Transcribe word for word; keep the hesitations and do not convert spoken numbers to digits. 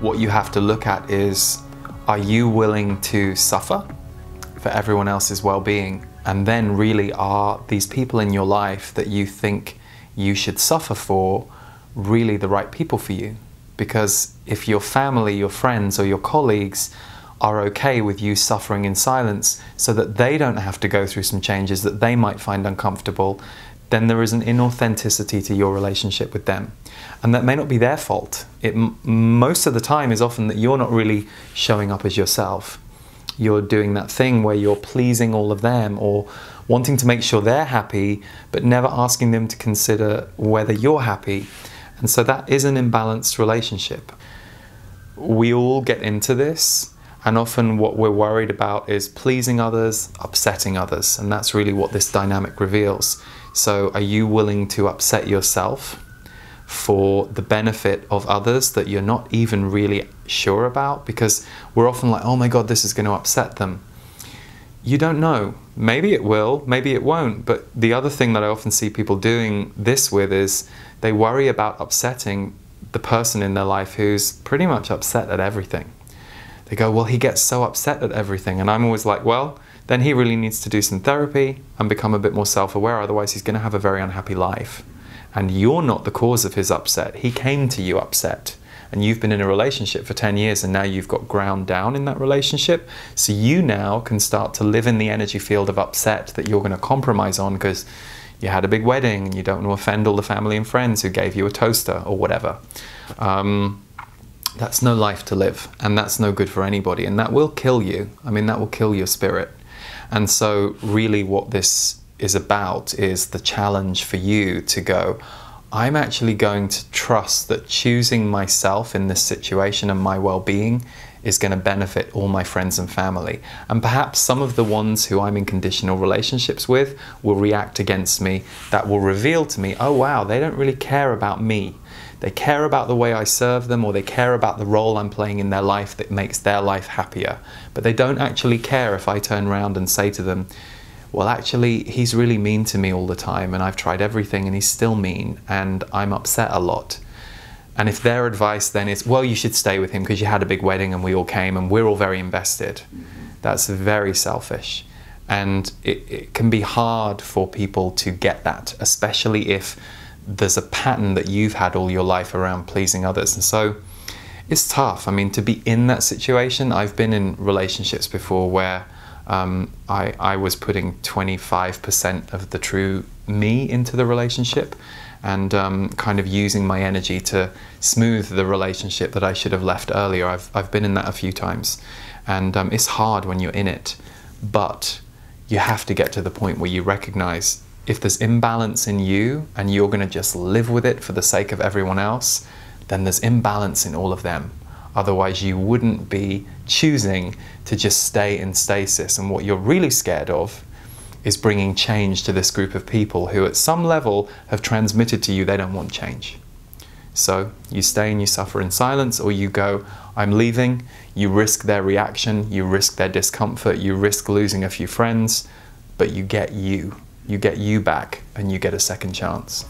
what you have to look at is, are you willing to suffer for everyone else's well-being? And then really, are these people in your life that you think you should suffer for really the right people for you? Because if your family, your friends, or your colleagues are okay with you suffering in silence so that they don't have to go through some changes that they might find uncomfortable, then there is an inauthenticity to your relationship with them. And that may not be their fault. It m most of the time is often that you're not really showing up as yourself. You're doing that thing where you're pleasing all of them or wanting to make sure they're happy, but never asking them to consider whether you're happy. And so that is an imbalanced relationship. We all get into this. And often what we're worried about is pleasing others, upsetting others. And that's really what this dynamic reveals. So are you willing to upset yourself for the benefit of others that you're not even really sure about? Because we're often like, oh my God, this is going to upset them. You don't know. Maybe it will, maybe it won't. But the other thing that I often see people doing this with is they worry about upsetting the person in their life who's pretty much upset at everything. They go, well, he gets so upset at everything. And I'm always like, well, then he really needs to do some therapy and become a bit more self-aware. Otherwise, he's going to have a very unhappy life. And you're not the cause of his upset. He came to you upset. And you've been in a relationship for ten years, and now you've got ground down in that relationship. So you now can start to live in the energy field of upset that you're going to compromise on because you had a big wedding and you don't want to offend all the family and friends who gave you a toaster or whatever. Um, That's no life to live, and that's no good for anybody, and that will kill you. I mean, that will kill your spirit. And so really what this is about is the challenge for you to go, I'm actually going to trust that choosing myself in this situation and my well-being is going to benefit all my friends and family. And perhaps some of the ones who I'm in conditional relationships with will react against me. That will reveal to me, oh wow, they don't really care about me. They care about the way I serve them, or they care about the role I'm playing in their life that makes their life happier. But they don't actually care if I turn around and say to them, well, actually, he's really mean to me all the time, and I've tried everything and he's still mean, and I'm upset a lot. And if their advice then is, well, you should stay with him because you had a big wedding and we all came and we're all very invested. That's very selfish. And it, it can be hard for people to get that, especially if there's a pattern that you've had all your life around pleasing others. And so it's tough. I mean, to be in that situation, I've been in relationships before where um, I, I was putting twenty-five percent of the true me into the relationship and um, kind of using my energy to smooth the relationship that I should have left earlier. I've, I've been in that a few times, and um, it's hard when you're in it, but you have to get to the point where you recognize if there's imbalance in you and you're going to just live with it for the sake of everyone else, then there's imbalance in all of them. Otherwise, you wouldn't be choosing to just stay in stasis. And what you're really scared of is bringing change to this group of people who at some level have transmitted to you they don't want change. So you stay and you suffer in silence, or you go, I'm leaving. You risk their reaction, you risk their discomfort, you risk losing a few friends, but you get you. You get you back and you get a second chance.